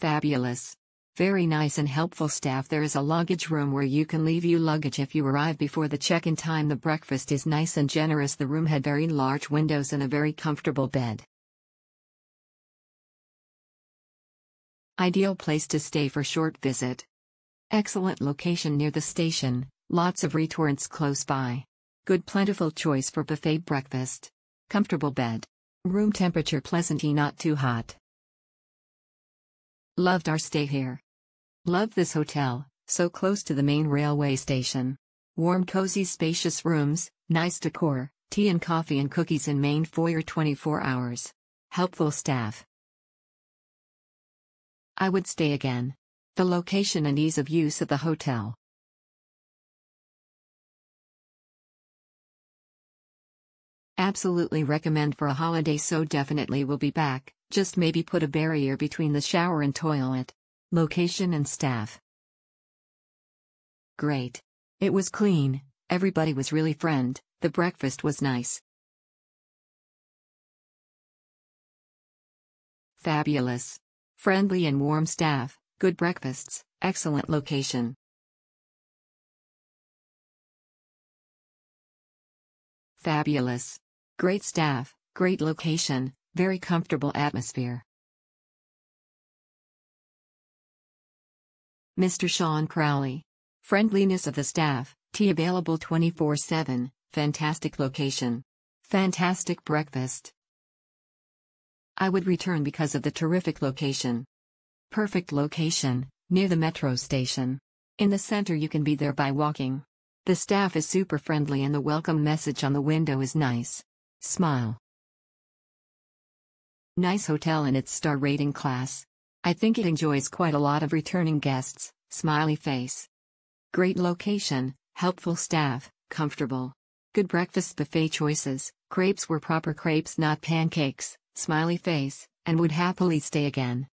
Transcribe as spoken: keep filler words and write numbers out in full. Fabulous. Very nice and helpful staff. There is a luggage room where you can leave your luggage if you arrive before the check-in time. The breakfast is nice and generous. The room had very large windows and a very comfortable bed. Ideal place to stay for short visit. Excellent location near the station, lots of restaurants close by. Good plentiful choice for buffet breakfast. Comfortable bed. Room temperature pleasantly not too hot. Loved our stay here. Loved this hotel, so close to the main railway station. Warm cozy spacious rooms, nice decor, tea and coffee and cookies in main foyer twenty-four hours. Helpful staff. I would stay again. The location and ease of use of the hotel. Absolutely recommend for a holiday, so definitely will be back, just maybe put a barrier between the shower and toilet. Location and staff. Great. It was clean, everybody was really friend, the breakfast was nice. Fabulous. Friendly and warm staff, good breakfasts, excellent location. Fabulous. Great staff, great location, very comfortable atmosphere. Mister Sean Crowley. Friendliness of the staff, tea available twenty-four seven, fantastic location. Fantastic breakfast. I would return because of the terrific location. Perfect location, near the metro station. In the center you can be there by walking. The staff is super friendly and the welcome message on the window is nice. Smile. Nice hotel in its star rating class. I think it enjoys quite a lot of returning guests. Smiley face. Great location, helpful staff, comfortable. Good breakfast buffet choices, crepes were proper crepes not pancakes, smiley face, and would happily stay again.